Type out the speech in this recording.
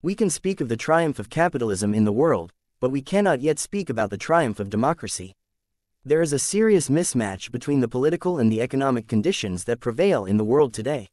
We can speak of the triumph of capitalism in the world, but we cannot yet speak about the triumph of democracy. There is a serious mismatch between the political and the economic conditions that prevail in the world today.